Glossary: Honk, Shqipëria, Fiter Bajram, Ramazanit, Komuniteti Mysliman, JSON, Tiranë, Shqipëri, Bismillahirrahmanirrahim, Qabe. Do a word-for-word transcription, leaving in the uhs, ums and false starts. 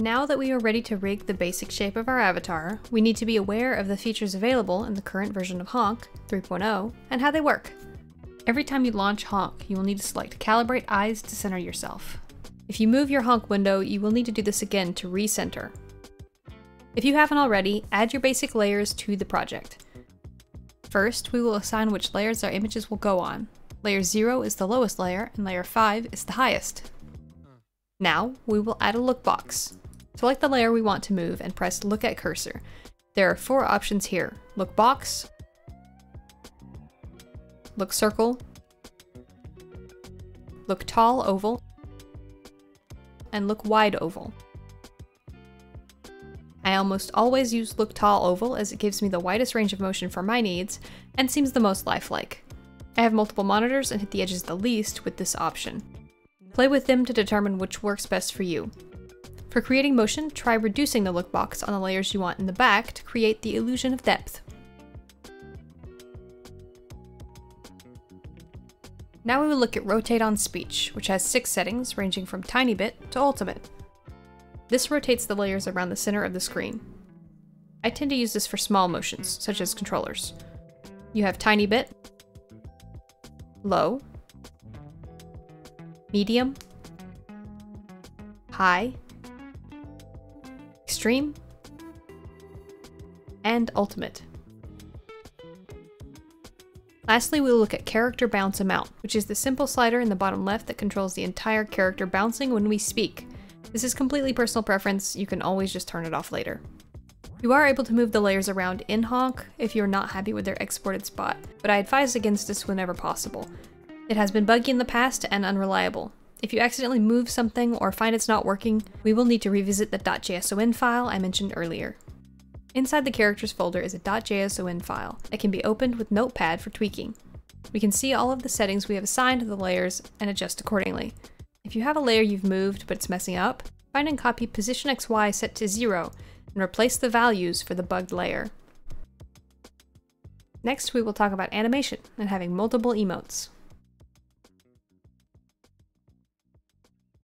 Now that we are ready to rig the basic shape of our avatar, we need to be aware of the features available in the current version of Honk three point oh and how they work. Every time you launch Honk, you will need to select Calibrate Eyes to center yourself. If you move your Honk window, you will need to do this again to recenter. If you haven't already, add your basic layers to the project. First, we will assign which layers our images will go on. Layer zero is the lowest layer, and layer five is the highest. Now, we will add a look box. Select the layer we want to move and press Look at Cursor. There are four options here: Look Box, Look Circle, Look Tall Oval, and Look Wide Oval. I almost always use Look Tall Oval as it gives me the widest range of motion for my needs and seems the most lifelike. I have multiple monitors and hit the edges the least with this option. Play with them to determine which works best for you. For creating motion, try reducing the look box on the layers you want in the back to create the illusion of depth. Now we will look at Rotate on Speech, which has six settings ranging from tiny bit to ultimate. This rotates the layers around the center of the screen. I tend to use this for small motions, such as controllers. You have tiny bit, low, medium, high, extreme, and ultimate. Lastly, we'll look at Character Bounce Amount, which is the simple slider in the bottom left that controls the entire character bouncing when we speak. This is completely personal preference, you can always just turn it off later. You are able to move the layers around in Honk if you're not happy with their exported spot, but I advise against this whenever possible. It has been buggy in the past and unreliable. If you accidentally move something or find it's not working, we will need to revisit the .json file I mentioned earlier. Inside the characters folder is a .json file that can be opened with Notepad for tweaking. We can see all of the settings we have assigned to the layers and adjust accordingly. If you have a layer you've moved but it's messing up, find and copy Position X Y set to zero and replace the values for the bugged layer. Next, we will talk about animation and having multiple emotes.